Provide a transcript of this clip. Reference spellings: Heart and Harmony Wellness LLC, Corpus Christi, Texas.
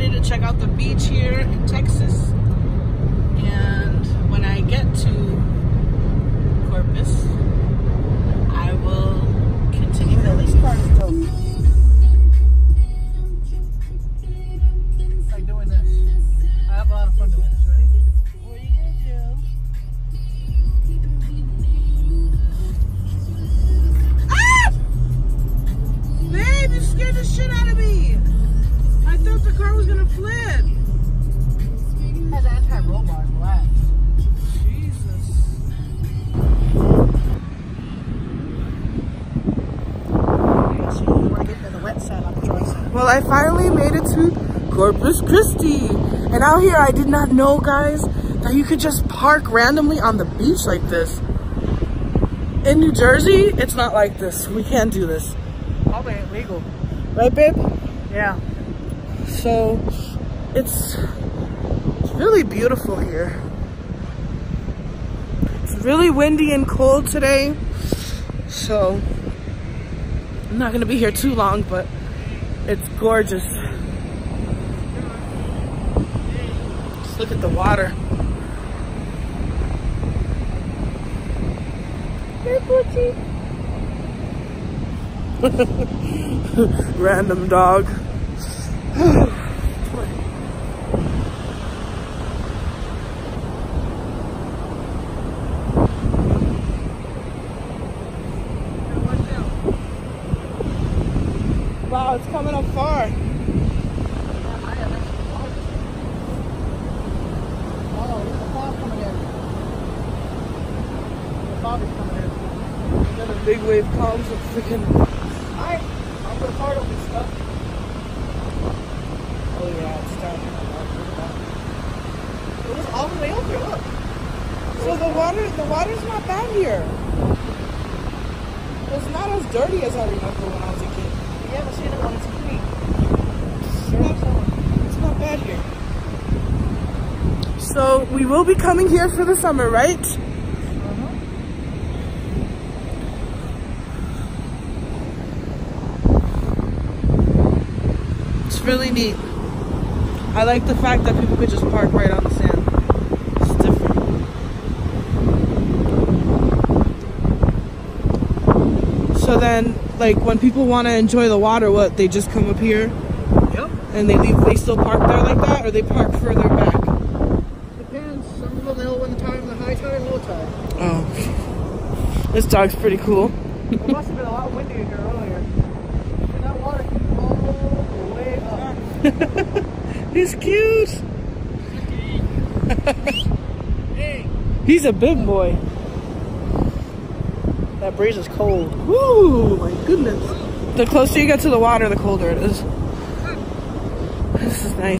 excited to check out the beach here in Texas. And when I get to Corpus, I will continue. Well, this part is dope. Well, I finally made it to Corpus Christi, and out here I did not know, guys, that you could just park randomly on the beach like this. In New Jersey, it's not like this. We can't do this. Probably illegal. Right, babe? Yeah. So, it's really beautiful here. It's really windy and cold today, so I'm not gonna be here too long, but it's gorgeous. Just look at the water. Hey, Poochie. Random dog. Wow, it's coming up far. Oh, there's a fog coming in. The fog is coming in. And then a big wave comes with freaking... Alright, I'll put a part of this stuff. Oh yeah, it's down here. It was all the way over, look. So the water's not bad here. It's not as dirty as I remember when I was a kid. Yeah, but see, the one is clean. It's not bad here. So we will be coming here for the summer, right? Uh-huh. It's really neat. I like the fact that people could just park right on the sand. So then, like, when people want to enjoy the water, what, they just come up here? Yep. And they leave, they still park there like that, or they park further back? Depends. Some people know when the time, the high tide, low tide. Oh. This dog's pretty cool. It must have been a lot windier here earlier. And that water came all the way up. He's cute. Hey. He's a big boy. That breeze is cold. Woo, my goodness. The closer you get to the water, the colder it is. This is nice.